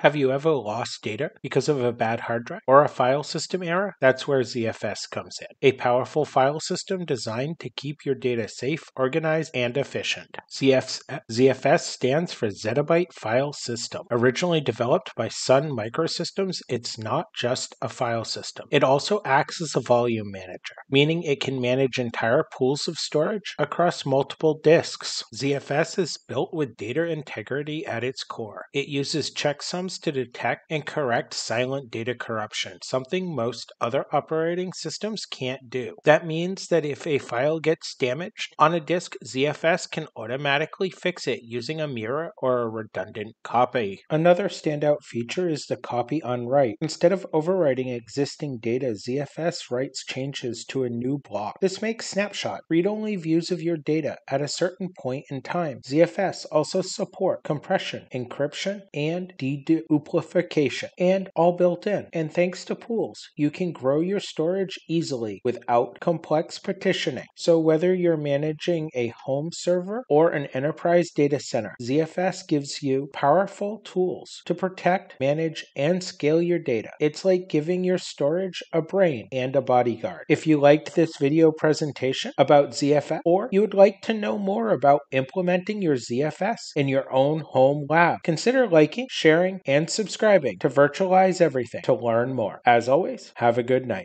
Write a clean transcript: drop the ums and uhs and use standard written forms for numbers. Have you ever lost data because of a bad hard drive or a file system error? That's where ZFS comes in, a powerful file system designed to keep your data safe, organized, and efficient. ZFS stands for Zettabyte File System. Originally developed by Sun Microsystems, it's not just a file system. It also acts as a volume manager, meaning it can manage entire pools of storage across multiple disks. ZFS is built with data integrity at its core. It uses checksums to detect and correct silent data corruption, something most other operating systems can't do. That means that if a file gets damaged on a disk, ZFS can automatically fix it using a mirror or a redundant copy. Another standout feature is the copy on write. Instead of overwriting existing data, ZFS writes changes to a new block. This makes snapshot, read-only views of your data at a certain point in time. ZFS also supports compression, encryption, and deduplication, and all built in. And thanks to pools, you can grow your storage easily without complex partitioning. So whether you're managing a home server or an enterprise data center, ZFS gives you powerful tools to protect, manage, and scale your data. It's like giving your storage a brain and a bodyguard. If you liked this video presentation about ZFS, or you would like to know more about implementing your ZFS in your own home lab, consider liking, sharing, and subscribing to Virtualize Everything to learn more. As always, have a good night.